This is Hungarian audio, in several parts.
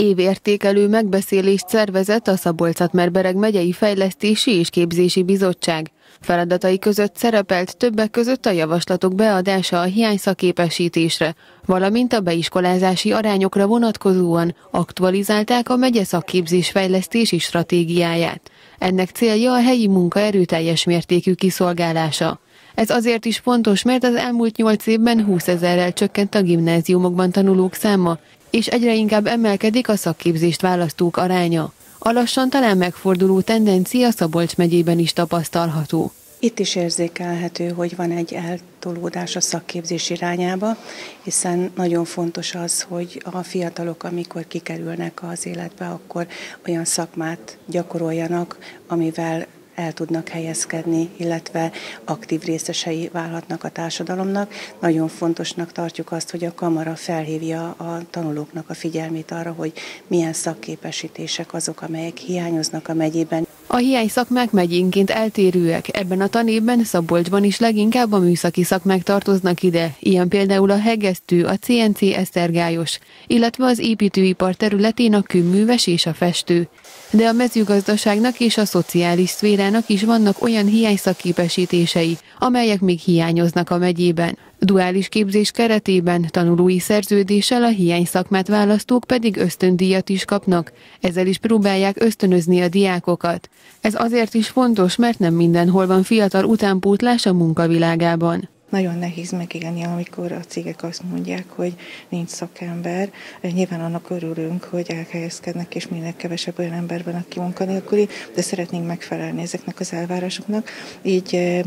Évértékelő megbeszélést szervezett a Szabolcs-Szatmár-Bereg megyei fejlesztési és képzési bizottság. Feladatai között szerepelt többek között a javaslatok beadása a hiányszaképesítésre, valamint a beiskolázási arányokra vonatkozóan aktualizálták a megye szakképzés fejlesztési stratégiáját. Ennek célja a helyi munkaerő teljes mértékű kiszolgálása. Ez azért is fontos, mert az elmúlt 8 évben 20 000-rel csökkent a gimnáziumokban tanulók száma, és egyre inkább emelkedik a szakképzést választók aránya. A lassan talán megforduló tendencia Szabolcs megyében is tapasztalható. Itt is érzékelhető, hogy van egy eltolódás a szakképzés irányába, hiszen nagyon fontos az, hogy a fiatalok, amikor kikerülnek az életbe, akkor olyan szakmát gyakoroljanak, amivel el tudnak helyezkedni, illetve aktív részesei válhatnak a társadalomnak. Nagyon fontosnak tartjuk azt, hogy a kamara felhívja a tanulóknak a figyelmét arra, hogy milyen szakképesítések azok, amelyek hiányoznak a megyében. A hiányszakmák megyénként eltérőek, ebben a tanévben Szabolcsban is leginkább a műszaki szakmák tartoznak ide, ilyen például a hegesztő, a CNC esztergályos, illetve az építőipar területén a kőműves és a festő. De a mezőgazdaságnak és a szociális szférának is vannak olyan hiányszakképesítései, amelyek még hiányoznak a megyében. Duális képzés keretében tanulói szerződéssel a hiányszakmát választók pedig ösztöndíjat is kapnak, ezzel is próbálják ösztönözni a diákokat. Ez azért is fontos, mert nem mindenhol van fiatal utánpótlás a munkavilágában. Nagyon nehéz megélni, amikor a cégek azt mondják, hogy nincs szakember. Nyilván annak örülünk, hogy elhelyezkednek, és minél kevesebb olyan ember van, aki munkanélküli, de szeretnénk megfelelni ezeknek az elvárásoknak. Így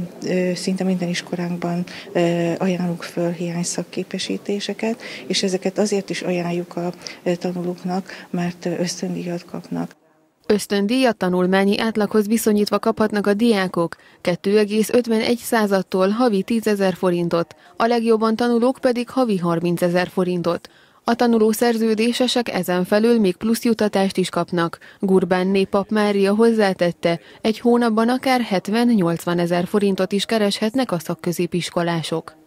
szinte minden iskolánkban ajánlunk föl hiányszakképesítéseket, és ezeket azért is ajánljuk a tanulóknak, mert ösztöndíjat kapnak. Ösztöndíjat tanulmányi átlaghoz viszonyítva kaphatnak a diákok, 2,51%-tól havi 10 000 forintot, a legjobban tanulók pedig havi 30 000 forintot. A tanuló szerződésesek ezen felül még plusz jutatást is kapnak. Gurbánné Pap Mária hozzátette, egy hónapban akár 70-80 000 forintot is kereshetnek a szakközépiskolások.